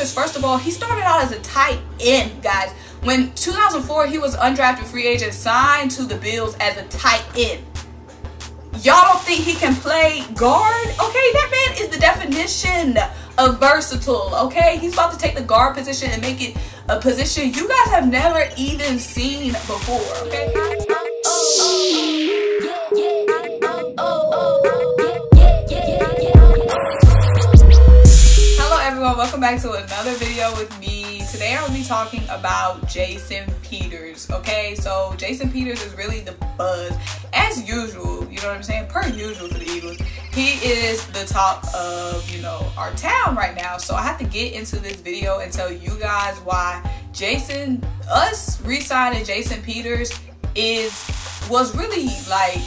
Peters, first of all, he started out as a tight end, guys. When 2004, he was undrafted free agent, signed to the Bills as a tight end. Y'all don't think he can play guard? Okay, that man is the definition of versatile, okay? He's about to take the guard position and make it a position you guys have never even seen before, okay? Hello everyone, welcome back to another video with me. Today I'll be talking about Jason Peters, okay? So Jason Peters is really the buzz, as usual, you know what I'm saying? Per usual for the Eagles. He is the talk of, you know, our town right now. So I have to get into this video and tell you guys why re-signing Jason Peters was really like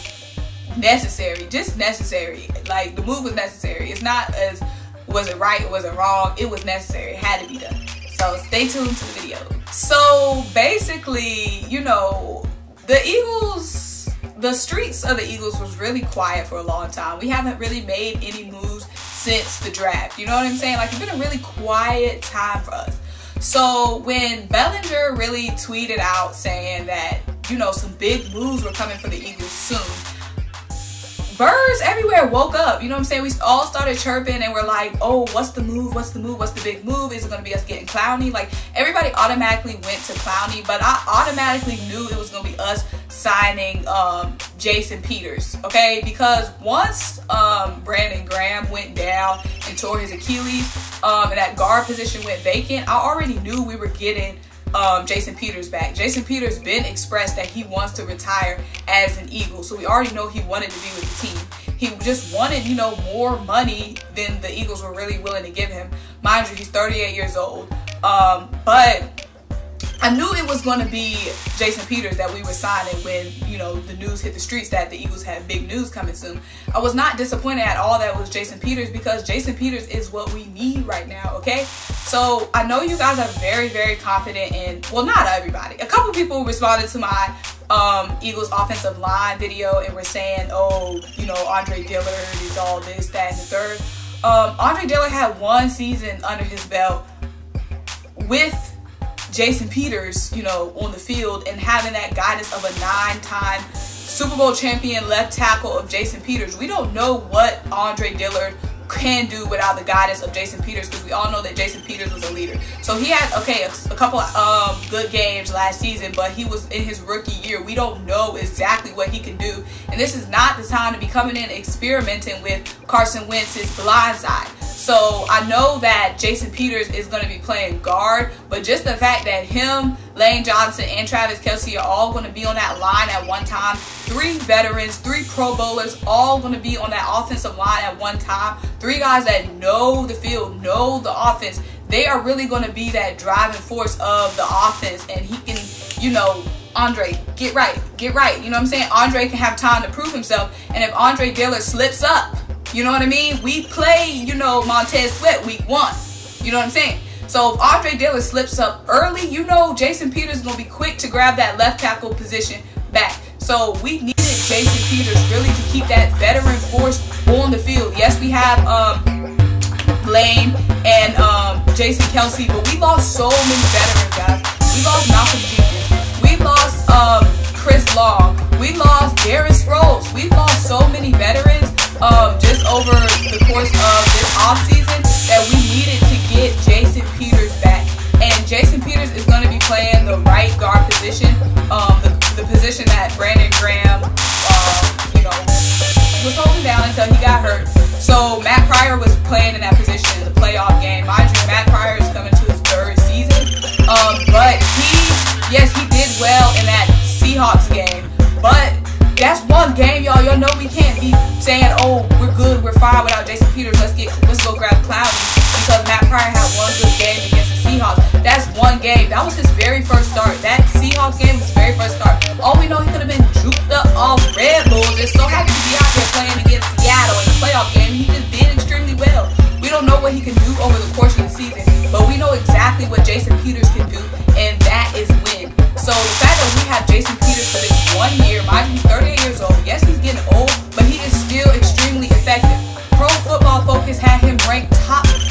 necessary, just necessary. Like the move was necessary. It's not as was it right, was it wrong? It was necessary. It had to be done. So stay tuned to the video. So basically, you know, the Eagles. The streets of the Eagles was really quiet for a long time. We haven't really made any moves since the draft. You know what I'm saying? Like, it's been a really quiet time for us. So when Bellinger really tweeted out saying that, you know, some big moves were coming for the Eagles soon, birds everywhere woke up. You know what I'm saying? We all started chirping and we're like, oh, what's the move? What's the move? What's the big move? Is it going to be us getting Clowney? Like, everybody automatically went to Clowney, but I automatically knew it was going to be us signing Jason Peters, okay? Because once Brandon Graham went down and tore his Achilles and that guard position went vacant, I already knew we were getting Jason Peters back. Jason Peters been expressed that he wants to retire as an Eagle, so we already know he wanted to be with the team. He just wanted, you know, more money than the Eagles were really willing to give him. Mind you, he's 38 years old, but I knew it was going to be Jason Peters that we were signing when, you know, the news hit the streets that the Eagles had big news coming soon. I was not disappointed at all that it was Jason Peters, because Jason Peters is what we need right now, okay? So I know you guys are very, very confident in, well, not everybody. A couple people responded to my Eagles offensive line video and were saying, oh, you know, Andre Dillard is all this, that, and the third. Andre Dillard had one season under his belt with Jason Peters, you know, on the field, and having that guidance of a 9-time Super Bowl champion left tackle of Jason Peters. We don't know what Andre Dillard can do without the guidance of Jason Peters, because we all know that Jason Peters was a leader. So he had, okay, a couple good games last season, but he was in his rookie year. We don't know exactly what he can do, and this is not the time to be coming in experimenting with Carson Wentz's blind side. So I know that Jason Peters is going to be playing guard, but just the fact that him, Lane Johnson, and Travis Kelsey are all going to be on that line at one time, 3 veterans, 3 Pro Bowlers, all going to be on that offensive line at one time, 3 guys that know the field, know the offense, they are really going to be that driving force of the offense. And he can, you know, Andre, get right, get right. You know what I'm saying? Andre can have time to prove himself. And if Andre Dillard slips up, you know what I mean? We play, you know, Montez Sweat week 1. You know what I'm saying? So if Andre Dillard slips up early, you know Jason Peters is going to be quick to grab that left tackle position back. So we needed Jason Peters really to keep that veteran force on the field. Yes, we have Lane and Jason Kelce, but we lost so many veterans, guys. We lost Malcolm Jenkins. We lost Chris Long. We lost Darren Sproles. We lost so many veterans just over the course of this offseason that we needed to get Jason Peters back. And Jason Peters is going to be playing the right guard position, the position that Brandon Graham, you know, was holding down until he got hurt. So Matt Pryor was playing in that position in the playoff game. Mind you, Matt Pryor is coming to his 3rd season, but he did well in that Seahawks game, but that's one game, y'all. Y'all know we can't be saying, oh, we're good, we're fine without Jason Peters. Let's go grab Clowney, because Matt Pryor had one good game against the Seahawks. That's one game. That was his very first start. That Seahawks game was his very first start. All we know, he could have been juked up off Red Bull. Just so happy to be out there playing against Seattle in the playoff game. He just did extremely well. We don't know what he can do over the course of the season, but we know exactly what Jason Peters can do, and that is win. So the fact that we have Jason Peters for this 1 year, mind you, he's 38 years old. Yes, he's getting old, but he is still extremely effective. Pro Football Focus had him ranked top 5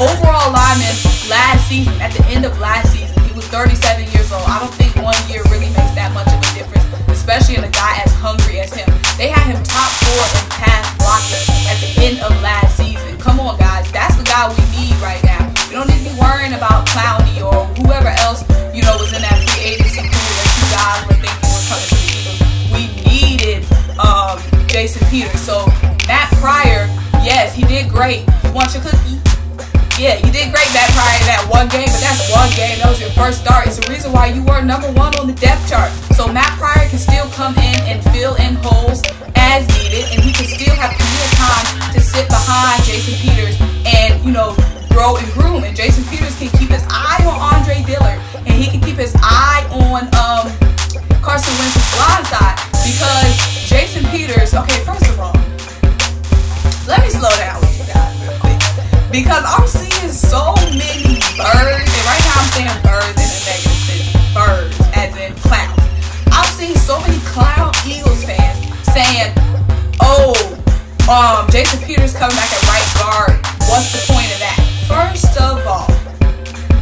overall overall lineman last season, at the end of last season, he was 37 years old. I don't think 1 year really makes that much of a difference, especially in a guy as hungry as him. They had him top 4 in pass blocking at the end of last season. Come on, guys. That's the guy we need right now. We don't need to be worrying about Clowney or whoever else, you know, was in that free agency pool that you guys were thinking were coming to the Eagles. We needed Jason Peters. So Matt Pryor, yes, he did great. You want your cookie? Yeah, you did great, Matt Pryor, in that one game, but that's one game. That was your first start. It's the reason why you were #1 on the depth chart. So Matt Pryor can still come in and fill in holes as needed, and he can still have plenty of time to sit behind Jason Peters and, you know, grow and groom. And Jason Peters can keep his eye on Andre Dillard, and he can keep his eye on Carson Wentz's blind side, because Jason Peters, okay, first of all, let me slow down with you guys real quick, because I'm seeing so many birds, and right now I'm saying birds in a negative sense, birds as in clowns. I've seen so many clown Eagles fans saying, oh, Jason Peters coming back at right guard, what's the point of that? First of all,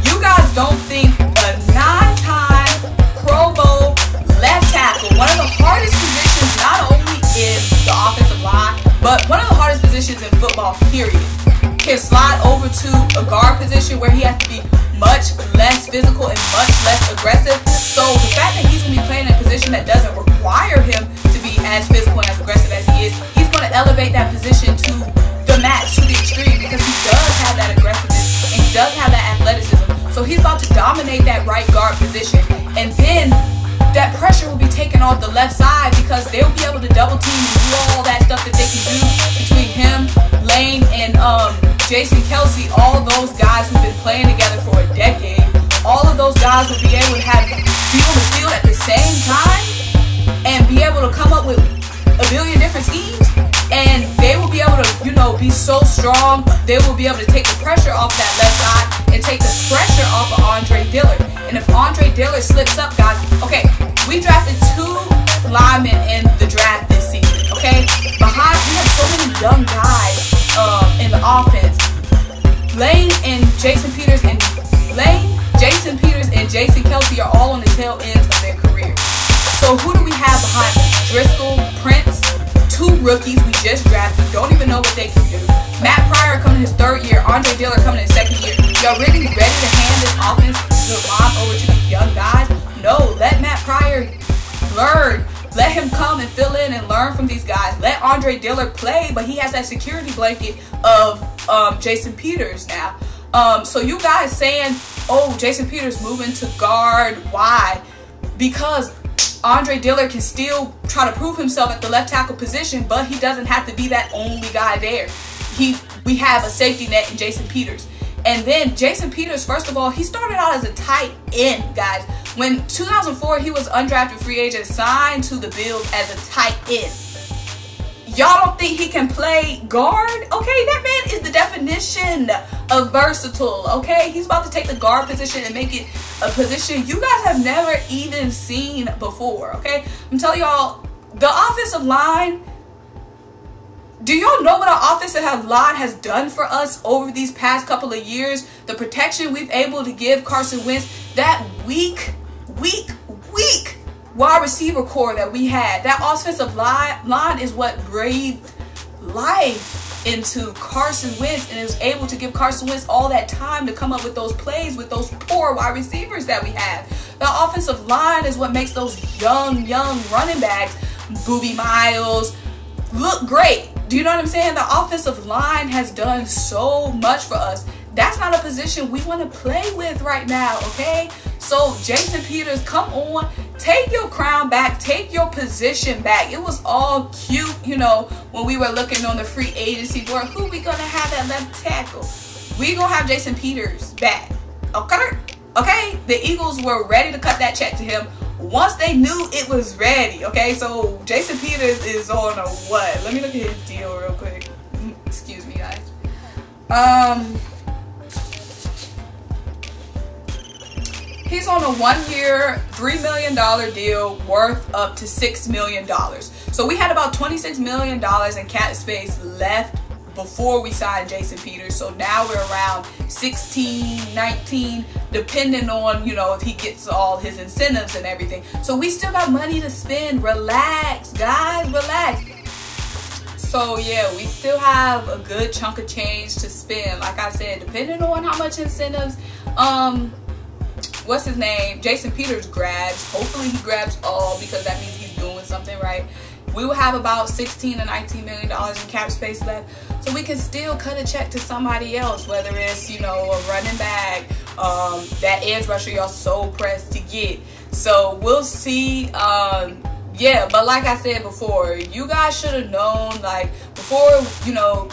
you guys don't think a 9-time Pro Bowl left tackle, one of the hardest positions not only in the offensive line, but one of the hardest positions in football, period, can slide over to a guard position where he has to be much less physical and much less aggressive. So the fact that he's going to be playing in a position that doesn't require him to be as physical and as aggressive as he is, he's going to elevate that position to the max, to the extreme, because he does have that aggressiveness and he does have that athleticism. So he's about to dominate that right guard position, and then that pressure will be taken off the left side, because they'll be able to double team and do all that stuff that they can do between him, Lane, and Jason Kelce, all those guys who've been playing together for a decade. All of those guys will be able to have be on the field at the same time and be able to come up with a billion different schemes, and they will be able to, you know, be so strong. They will be able to take the pressure off that left side and take the pressure off of Andre Dillard. And if Andre Dillard slips up, guys, okay, we drafted 2 linemen in the draft this season, okay? Behind, we have so many young guys in the offense. Jason Peters and Jason Kelce are all on the tail ends of their careers. So who do we have behind them? Driscoll, Prince, 2 rookies we just drafted, don't even know what they can do. Matt Pryor coming his 3rd year, Andre Dillard coming his 2nd year. Y'all really ready to hand this offense to lob over to these young guys? No, let Matt Pryor learn. Let him come and fill in and learn from these guys. Let Andre Dillard play, but he has that security blanket of Jason Peters now. So you guys saying, oh, Jason Peters moving to guard, why? Because Andre Dillard can still try to prove himself at the left tackle position, but he doesn't have to be that only guy there. We have a safety net in Jason Peters. And then Jason Peters, first of all, he started out as a tight end, guys. When 2004, he was undrafted free agent, signed to the Bills as a tight end. Y'all don't think he can play guard? Okay, that man is the definition of versatile, okay? He's about to take the guard position and make it a position you guys have never even seen before, okay? I'm telling y'all, the offensive line, do y'all know what our offensive line has done for us over these past couple of years? The protection we've able to give Carson Wentz, that weak wide receiver core that we had. That offensive line is what breathed life into Carson Wentz and is able to give Carson Wentz all that time to come up with those plays with those poor wide receivers that we have. The offensive line is what makes those young running backs, Boobie Miles, look great. Do you know what I'm saying? The offensive line has done so much for us. That's not a position we want to play with right now, okay? So Jason Peters, come on, take your crown back, take your position back. It was all cute, you know, when we were looking on the free agency board, who we gonna have that left tackle? We gonna have Jason Peters back, okay? Okay, the Eagles were ready to cut that check to him once they knew it was ready, okay? So Jason Peters is on a what? Let me look at his deal real quick. Excuse me, guys. He's on a 1-year, $3 million deal worth up to $6 million. So we had about $26 million in cap space left before we signed Jason Peters. So now we're around 16, 19, depending on, you know, if he gets all his incentives and everything. So we still got money to spend. Relax, guys, relax. So yeah, we still have a good chunk of change to spend. Like I said, depending on how much incentives, what's his name, Jason Peters grabs. Hopefully he grabs all, because that means he's doing something right. We will have about $16 to $19 million in cap space left, so we can still cut a check to somebody else, whether it's, you know, a running back, that edge rusher y'all so pressed to get. So we'll see. Yeah, but like I said before, you guys should have known, like, before, you know,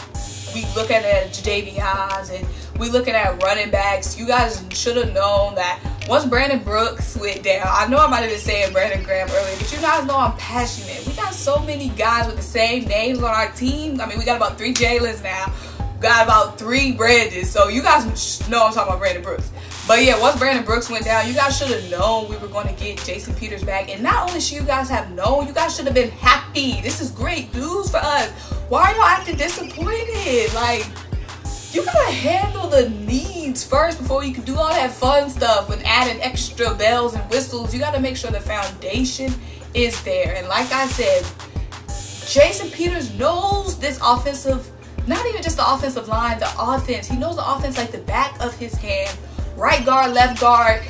we look at Jadeveon and we looking at running backs, you guys should have known that once Brandon Brooks went down, I know I might have been saying Brandon Graham earlier, but you guys know I'm passionate. We got so many guys with the same names on our team. I mean, we got about 3 Jalen's now. Got about 3 Brandons. So you guys know I'm talking about Brandon Brooks. But yeah, once Brandon Brooks went down, you guys should have known we were going to get Jason Peters back. And not only should you guys have known, you guys should have been happy. This is great news for us. Why are y'all acting disappointed? Like, you gotta handle the needs first before you can do all that fun stuff with adding extra bells and whistles. You gotta make sure the foundation is there. And like I said, Jason Peters knows this offensive, not even just the offensive line, the offense. He knows the offense like the back of his hand. Right guard, left guard.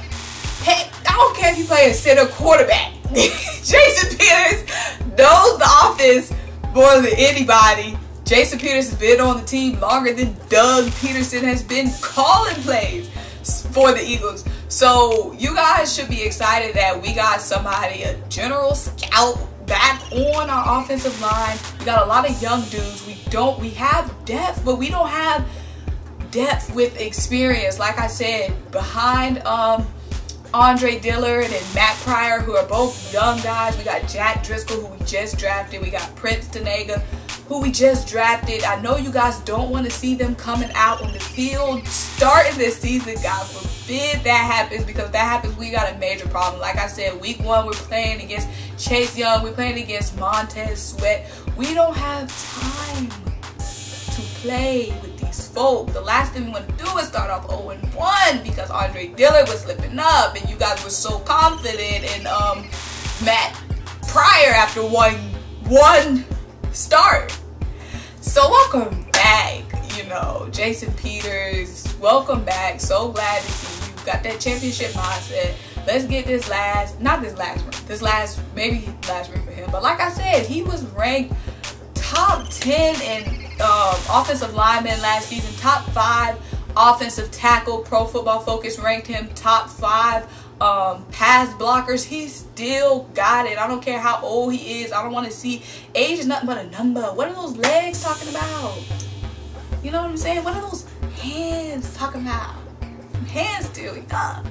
Hey, I don't care if you play a center, quarterback. Jason Peters knows the offense more than anybody. Jason Peters has been on the team longer than Doug Peterson has been calling plays for the Eagles. So you guys should be excited that we got somebody, a general scout, back on our offensive line. We got a lot of young dudes. We have depth, but we don't have depth with experience. Like I said, behind Andre Dillard and Matt Pryor, who are both young guys, we got Jack Driscoll, who we just drafted. We got Prince Denega, who we just drafted. I know you guys don't want to see them coming out on the field starting this season. God forbid that happens, because if that happens, we got a major problem. Like I said, week 1, we're playing against Chase Young. We're playing against Montez Sweat. We don't have time to play with these folk. The last thing we want to do is start off 0-1 because Andre Dillard was slipping up and you guys were so confident in Matt Pryor after one start. So welcome back, you know, Jason Peters, welcome back. So glad to see you got that championship mindset. Let's get this last ring for him. But like I said, he was ranked top 10 in offensive linemen last season, top 5 offensive tackle. Pro Football Focus ranked him top 5 pass blockers. He still got it. I don't care how old he is. I don't want to see age is nothing but a number. What are those legs talking about? You know what I'm saying? What are those hands talking about? Hands still young.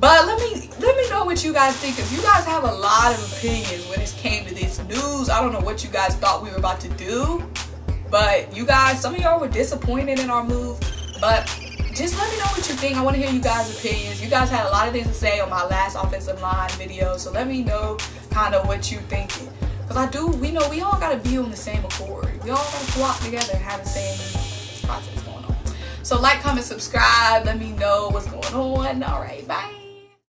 But let me know what you guys think, because you guys have a lot of opinions when it came to this news. I don't know what you guys thought we were about to do, but you guys, some of y'all were disappointed in our move, but just let me know what you think. I want to hear you guys' opinions. You guys had a lot of things to say on my last offensive line video, so let me know kind of what you're thinking. Because we know we all got to be on the same accord. We all got to flock together and have the same process going on. So like, comment, subscribe. Let me know what's going on. All right, bye.